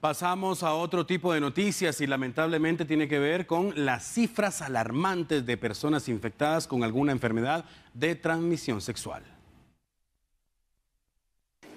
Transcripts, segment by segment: Pasamos a otro tipo de noticias y lamentablemente tiene que ver con las cifras alarmantes de personas infectadas con alguna enfermedad de transmisión sexual.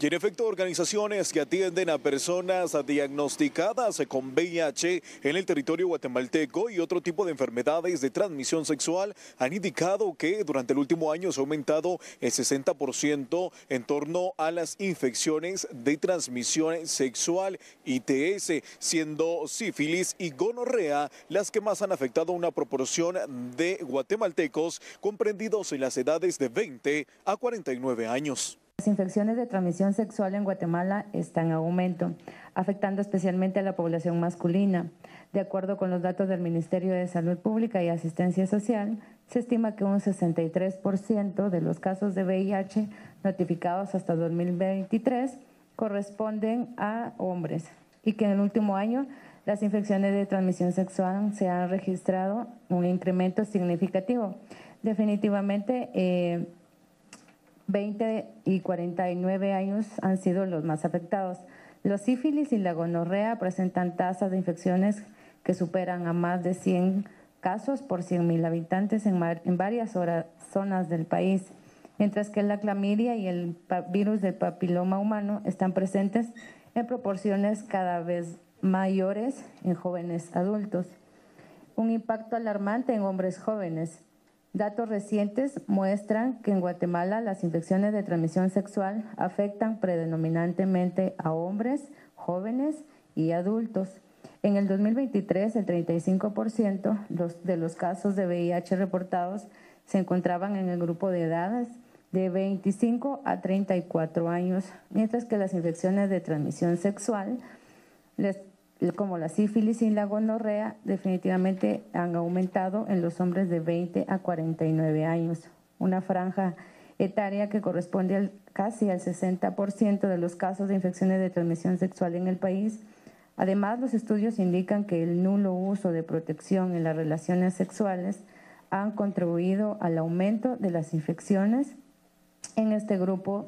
Y en efecto, organizaciones que atienden a personas diagnosticadas con VIH en el territorio guatemalteco y otro tipo de enfermedades de transmisión sexual han indicado que durante el último año se ha aumentado el 60% en torno a las infecciones de transmisión sexual ITS, siendo sífilis y gonorrea las que más han afectado a una proporción de guatemaltecos comprendidos en las edades de 20 a 49 años. Las infecciones de transmisión sexual en Guatemala están en aumento, afectando especialmente a la población masculina. De acuerdo con los datos del Ministerio de Salud Pública y Asistencia Social, se estima que un 63% de los casos de VIH notificados hasta 2023 corresponden a hombres y que en el último año las infecciones de transmisión sexual se han registrado un incremento significativo. Definitivamente, 20 y 49 años han sido los más afectados. Los sífilis y la gonorrea presentan tasas de infecciones que superan a más de 100 casos por 100.000 habitantes en varias zonas del país, mientras que la clamidia y el virus del papiloma humano están presentes en proporciones cada vez mayores en jóvenes adultos. Un impacto alarmante en hombres jóvenes. Datos recientes muestran que en Guatemala las infecciones de transmisión sexual afectan predominantemente a hombres, jóvenes y adultos. En el 2023, el 35% de los casos de VIH reportados se encontraban en el grupo de edades de 25 a 34 años, mientras que las infecciones de transmisión sexual, como la sífilis y la gonorrea, definitivamente han aumentado en los hombres de 20 a 49 años, una franja etaria que corresponde casi al 60% de los casos de infecciones de transmisión sexual en el país. Además, los estudios indican que el nulo uso de protección en las relaciones sexuales han contribuido al aumento de las infecciones en este grupo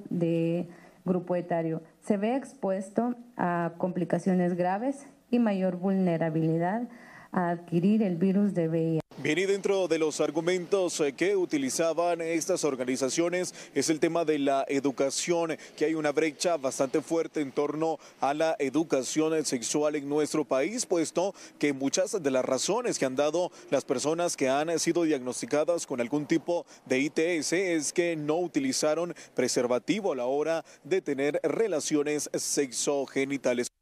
etario. Se ve expuesto a complicaciones graves y mayor vulnerabilidad a adquirir el virus de VIH. Bien, y dentro de los argumentos que utilizaban estas organizaciones es el tema de la educación, que hay una brecha bastante fuerte en torno a la educación sexual en nuestro país, puesto que muchas de las razones que han dado las personas que han sido diagnosticadas con algún tipo de ITS es que no utilizaron preservativo a la hora de tener relaciones sexogenitales.